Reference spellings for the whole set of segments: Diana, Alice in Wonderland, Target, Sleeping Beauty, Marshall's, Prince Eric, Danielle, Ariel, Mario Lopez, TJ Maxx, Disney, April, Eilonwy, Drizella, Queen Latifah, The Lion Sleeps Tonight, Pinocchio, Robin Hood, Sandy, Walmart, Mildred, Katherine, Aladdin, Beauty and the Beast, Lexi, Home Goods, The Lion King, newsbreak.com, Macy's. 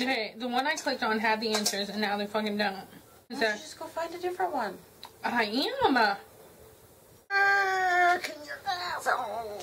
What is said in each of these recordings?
Okay, the one I clicked on had the answers, and now they fucking don't. Why don't you just go find a different one? I am. Can your asshole.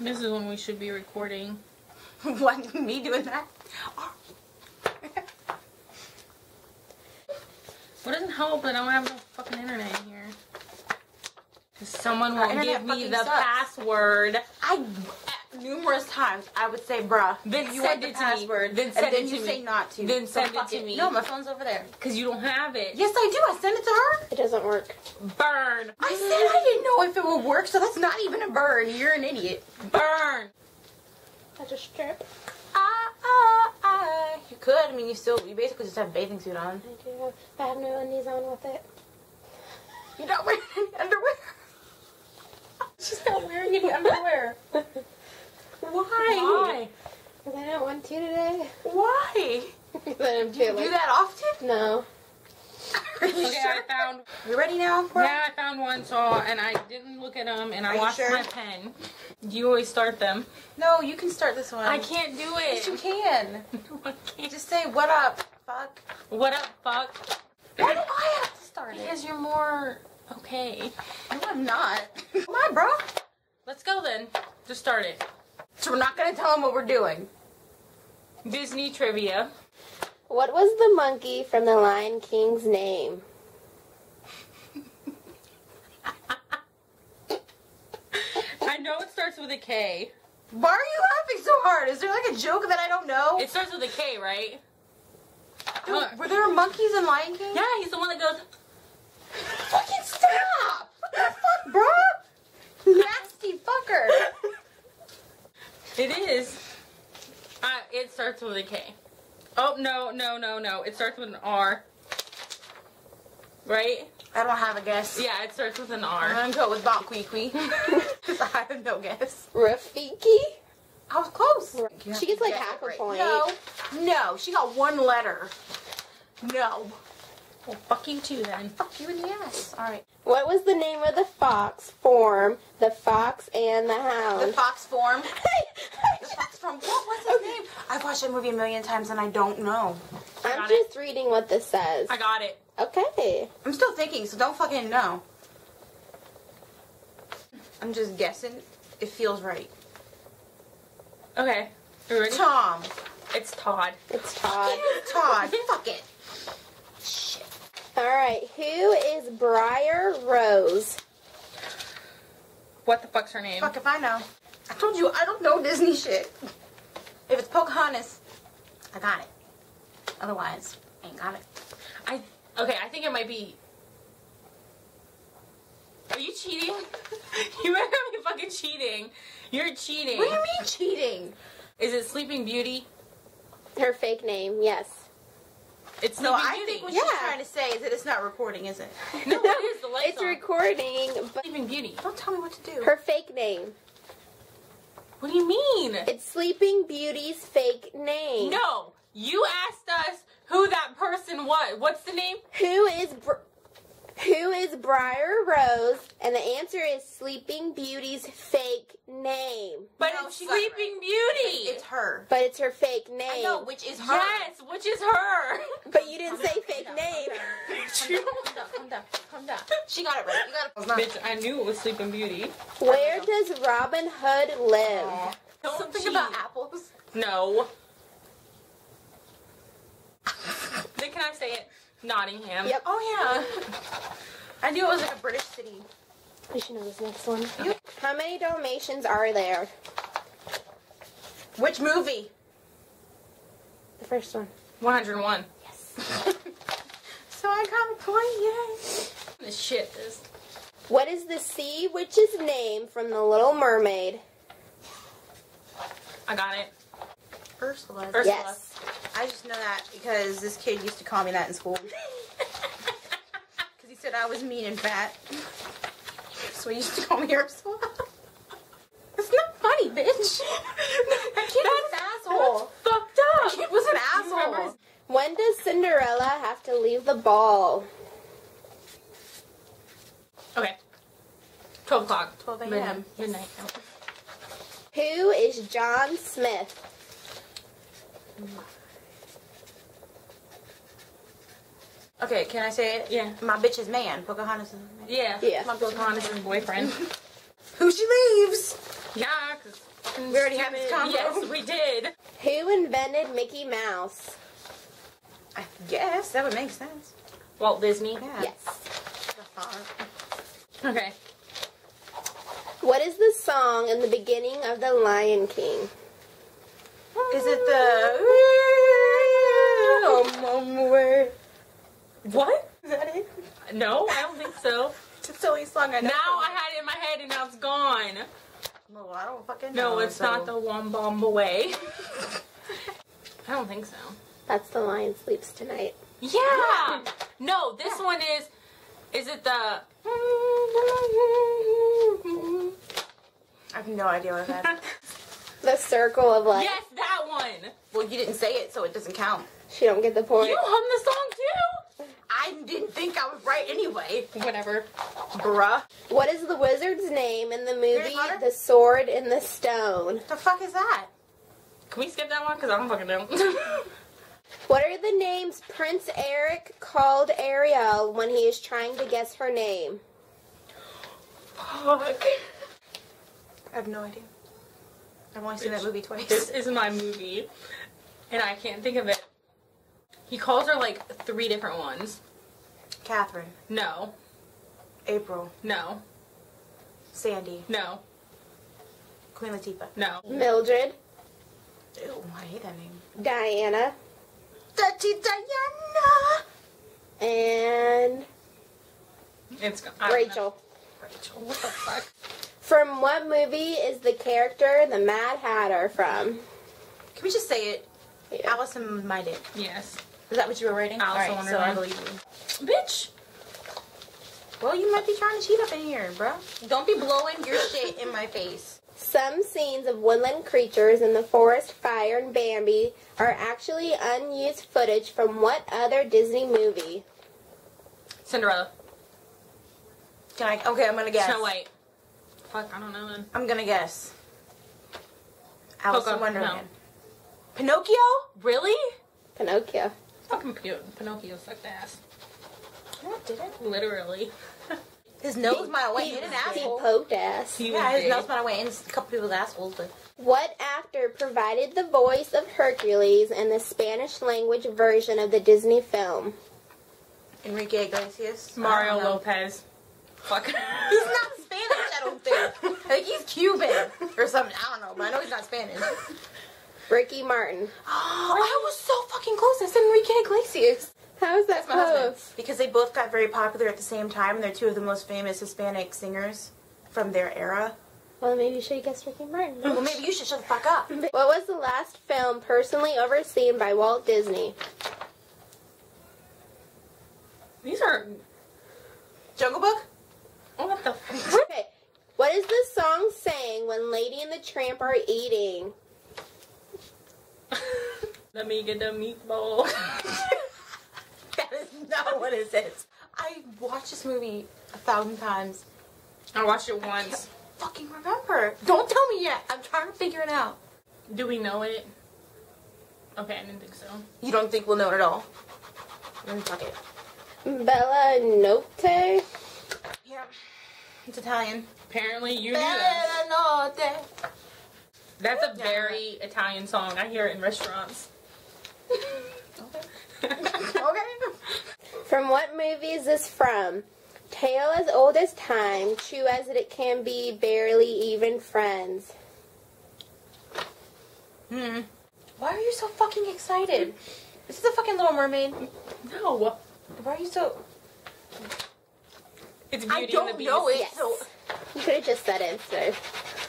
This is when we should be recording. What? Me doing that? Well, it doesn't help that I don't have no fucking internet in here. Because someone will give me the password. Numerous times I would say, bruh, then you send it to me. Then send it to me. You say not to. Then send it to me. No, my phone's over there. Because you don't have it. Yes, I do. I send it to her. It doesn't work. Burn. I said I didn't know if it would work, so that's not even a burn. You're an idiot. Burn. I just strip. You could. I mean, you basically just have a bathing suit on. I do. If I have no undies on with it. You're not wearing any underwear. She's not wearing any underwear. Why? Because I don't want to today. Why? Because I'm too late. Do you do that often? No. Really? Okay, sure? I found. You ready now? Bro? Yeah, I found one, and I didn't look at them, and I lost my pen. You always start them. No, you can start this one. I can't do it. Yes, you can. No, I can't. Just say, what up, fuck? What up, fuck? Why do I have to start it? Because you're more okay. No, I'm not. Come on, bro. Let's go then. Just start it. So we're not going to tell them what we're doing. Disney trivia. What was the monkey from The Lion King's name? I know it starts with a K. Why are you laughing so hard? Is there like a joke that I don't know? It starts with a K, right? Dude, were there monkeys in Lion King? Yeah, he's the one that goes... Fucking stop! What the fuck, bro? Nasty fucker. It is. It starts with a K. Oh, no. It starts with an R. Right? I don't have a guess. Yeah, it starts with an R. I'm going to go with Bonquiqui. Because I have no guess. Rafiki? I was close. She gets like half a point. No. She got one letter. No. Well, fuck you too, then. Fuck you in the ass. All right. What was the name of the fox form, the fox and the hound? The fox form? The fox form. What was his name? I've watched that movie a million times, and I don't know. I'm just reading what this says. I got it. Okay. I'm still thinking, so don't fucking know. I'm just guessing. It feels right. Okay. Are you ready? Tom. It's Todd. It's Todd. Todd. Fuck it. Alright, who is Briar Rose? What the fuck's her name? Fuck if I know. I told you, I don't know Disney shit. If it's Pocahontas, I got it. Otherwise, I ain't got it. I think it might be... Are you cheating? You might be fucking cheating. You're cheating. What do you mean cheating? Is it Sleeping Beauty? Her fake name, yes. It's no, I think what she's trying to say is that it's not recording, is it? No, it is. The lights on. Recording, but... Sleeping Beauty. Don't tell me what to do. Her fake name. What do you mean? It's Sleeping Beauty's fake name. No. You asked us who that person was. What's the name? Who is Briar Rose? And the answer is Sleeping Beauty's fake name. But no, it's Sleeping Beauty. It's her. But it's her fake name. I know, which is her. Yes, which is her. But you didn't say fake name. Calm down. She got it right. You got it. Bitch, I knew it was Sleeping Beauty. Where does Robin Hood live? Aww, something about apples? No. Then can I say it? Nottingham. Yep. Oh, yeah. I knew it was like a British city. You should know this next one. Okay. How many Dalmatians are there? Which movie? The first one. 101. Yes. So I got a point, yay. This shit is... What is the sea witch's name from The Little Mermaid? I got it. Ursula. Yes. I just know that because this kid used to call me that in school. Because he said I was mean and fat. So he used to call me Ursula. It's not funny, bitch. That kid was an asshole. That's fucked up. That kid was an asshole. When does Cinderella have to leave the ball? Okay. 12 o'clock. 12 a.m. Midnight. Who is John Smith? Okay, can I say it? Yeah. My bitch is man. Pocahontas is man. Yeah. Yeah. My Pocahontas is boyfriend. Who she leaves. Yeah, because we already had this combo. Yes, we did. Who invented Mickey Mouse? I guess that would make sense. Walt Disney. Yeah. Yes. Okay. What is the song in the beginning of The Lion King? Is it the... What? Is that it? No, I don't think so. It's the only song I know. Now I had it in my head and now it's gone. Well, I don't fucking know. No, it's not the Wom Bom Away. I don't think so. That's The Lion Sleeps Tonight. Yeah! No, this one is... Is it the... I have no idea what that is. The Circle of Life. Yes, that one! Well, you didn't say it, so it doesn't count. She don't get the point. You hum the song, too? I didn't think I was right anyway. Whatever. Bruh. What is the wizard's name in the movie The Sword in the Stone? The fuck is that? Can we skip that one? Because I don't fucking know. What are the names Prince Eric called Ariel when he is trying to guess her name? Fuck. I have no idea. I've only seen that movie twice. This is my movie, and I can't think of it. He calls her like 3 different ones. Katherine. No. April. No. Sandy. No. Queen Latifah. No. Mildred. Ew, I hate that name. Diana. Dirty Diana. And... It's Rachel. Rachel, what the fuck? From what movie is the character the Mad Hatter from? Can we just say it? Yeah. Alice in My Dick. Yes. Is that what you were writing? Alice in Wonderland. I believe you. Bitch! Well, you might be trying to cheat up in here, bro. Don't be blowing your shit in my face. Some scenes of woodland creatures in the forest fire and Bambi are actually unused footage from what other Disney movie? Cinderella. Can I? Okay, I'm gonna guess. Snow White. Fuck, I don't know then. I'm gonna guess. Alice in Wonderland. No. Pinocchio? Really? Pinocchio. Fucking Pinocchio sucked ass. What did it? Literally. His nose might have went in an asshole. He poked ass. Yeah, his nose might have went in a couple people's assholes. But. What actor provided the voice of Hercules in the Spanish language version of the Disney film? Enrique Iglesias. Mario Lopez. Fuck. He's not Spanish, I don't think. Like, he's Cuban or something. I don't know, but I know he's not Spanish. Ricky Martin. Oh, I was so fucking close. That's Enrique Iglesias. How is that close? Because they both got very popular at the same time. They're 2 of the most famous Hispanic singers from their era. Well, maybe you should have guessed Ricky Martin. Well, maybe you should shut the fuck up. What was the last film personally overseen by Walt Disney? These are... Jungle Book? Oh, what the fuck? Okay. What is this song saying when Lady and the Tramp are eating? Let me get the meatball. That is not what it says. I watched this movie 1,000 times. I watched it once. I can't fucking remember. Don't tell me yet. I'm trying to figure it out. Do we know it? Okay, I didn't think so. You don't think we'll know it at all? Then fuck it. Bella Notte? Yeah. It's Italian. Apparently you knew that. Bella Notte. That's a very Italian song. I hear it in restaurants. Okay. Okay. From what movie is this from? Tale as old as time, true as it can be, barely even friends. Hmm. Why are you so fucking excited? Is this the fucking Little Mermaid? No. Why are you so... It's Beauty and the Beast. I don't know it. Yes. So... You could have just said it, sir.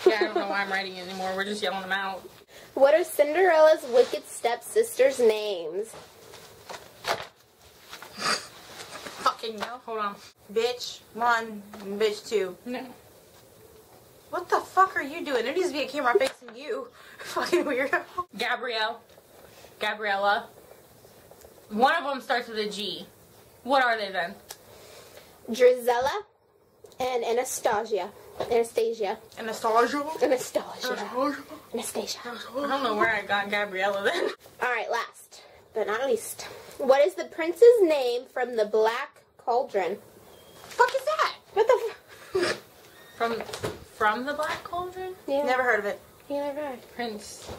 Yeah, I don't know why I'm writing it anymore. We're just yelling them out. What are Cinderella's wicked stepsisters' names? Fucking no. Hold on. Bitch 1, bitch 2. No. What the fuck are you doing? There needs to be a camera facing you. Fucking weirdo. Gabrielle. Gabriella. One of them starts with a G. What are they then? Drizella and Anastasia. Anastasia. Anastasia? Anastasia. Anastasia. I don't know where I got Gabriella then. Alright, last but not least. What is the prince's name from the Black Cauldron? What the fuck is that? What the f From the Black Cauldron? Yeah. Never heard of it. You never heard. Prince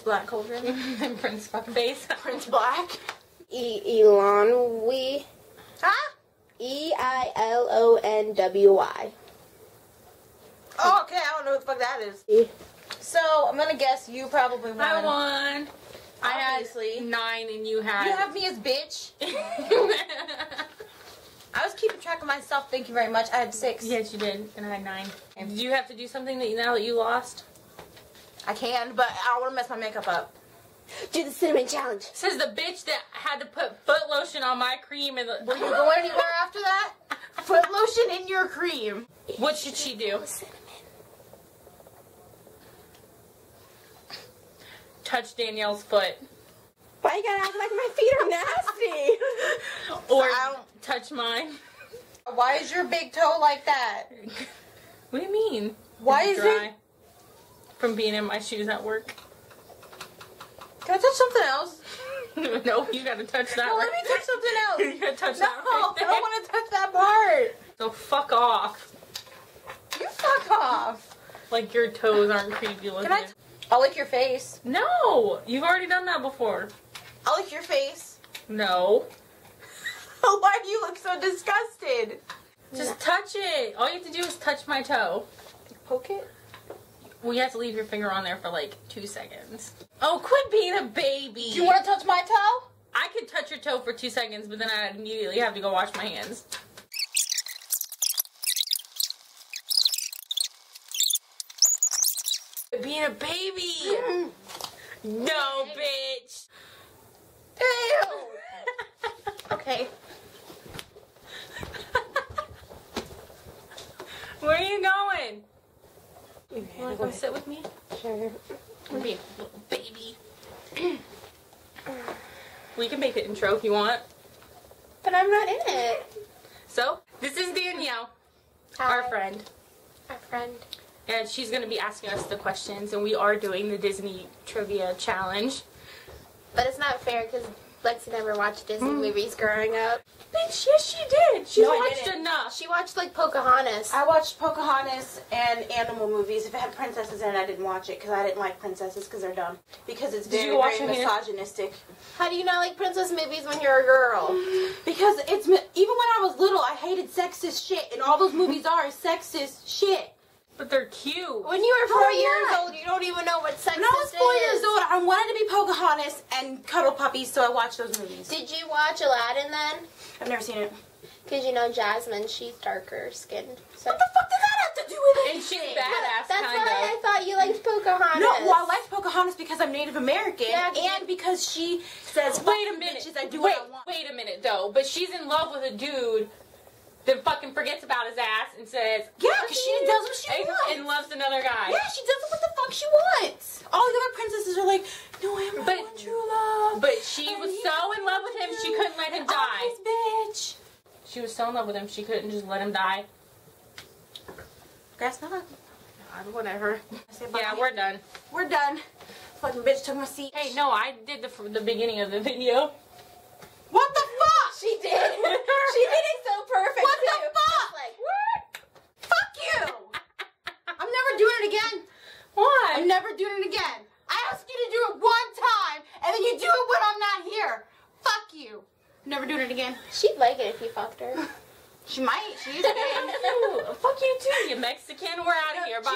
Black Cauldron. And Prince Fuckface. Prince Black. Eilonwy. Huh? E-I-L-O-N-W-Y. Oh, okay, I don't know what the fuck that is. So, I'm gonna guess you probably won. I won. Obviously. I had 9 and you had... You have me as bitch. I was keeping track of myself, thank you very much. I had 6. Yes, you did, and I had 9. And do you have to do something that now that you lost? I can, but I don't want to mess my makeup up. Do the cinnamon challenge. Says the bitch that had to put foot lotion on my cream and... Will you go anywhere after that? Foot lotion in your cream. What should she do? Cinnamon. Touch Danielle's foot. Why you gotta act like my feet are nasty? Or touch mine. Why is your big toe like that? What do you mean? Why is it? From being in my shoes at work. Can I touch something else? No, you gotta touch that. No, let me touch something else. You gotta touch that. No, I don't want to touch that part. So fuck off. You fuck off. Like your toes aren't creepy looking. I'll lick your face. No, you've already done that before. I'll lick your face. No. Why do you look so disgusted? Just touch it. All you have to do is touch my toe. Poke it. Well, you have to leave your finger on there for like 2 seconds. Oh, quit being a baby. Do you want to touch my toe? I could touch your toe for 2 seconds, but then I'd immediately have to go wash my hands. Being a baby. No, bitch. Ew. Okay. Where are you going? You wanna come sit with me? Sure. We'll be a little baby. We can make the intro if you want. But I'm not in it. So, this is Danielle. Hi. Our friend. Our friend. And she's going to be asking us the questions, and we are doing the Disney Trivia Challenge. But it's not fair, because Lexi never watched Disney movies growing up. Bitch, yes she did! She watched enough! She watched, like, Pocahontas. I watched Pocahontas and animal movies. If it had princesses in it, I didn't watch it, because I didn't like princesses, because they're dumb. Because it's very, very misogynistic. How do you not like princess movies when you're a girl? Because it's... Even when I was little, I hated sexist shit, and all those movies are sexist shit. But they're cute. When you were 4 years old, you don't even know what sexist is. When I was 4 years old, I wanted to be Pocahontas and cuddle puppies, so I watched those movies. Did you watch Aladdin then? I've never seen it. Because you know Jasmine, she's darker skinned. So. What the fuck does that have to do with it? And she's badass, that's kind of. That's why I thought you liked Pocahontas. No, well, I liked Pocahontas because I'm Native American, and because she says, wait a minute, bitches, I do what I want. Wait a minute, though, but she's in love with a dude. Then fucking forgets about his ass and says, yeah, because she does what she wants. And loves another guy. Yeah, she does what the fuck she wants. All the other princesses are like, no, I am my one true love. But she was so in love with him, she couldn't let him die. Bitch. She was so in love with him, she couldn't just let him die. Guess not. God, whatever. Yeah, we're done. We're done. Fucking bitch took my seat. Hey, no, I did the beginning of the video. What the fuck? She did. She did it so perfect. What the fuck? Like, fuck you. I'm never doing it again. Why? I'm never doing it again. I asked you to do it one time, and then you do it when I'm not here. Fuck you. I'm never doing it again. She'd like it if you fucked her. She might. She is gay. Fuck you too, you Mexican. We're out of here. Bye.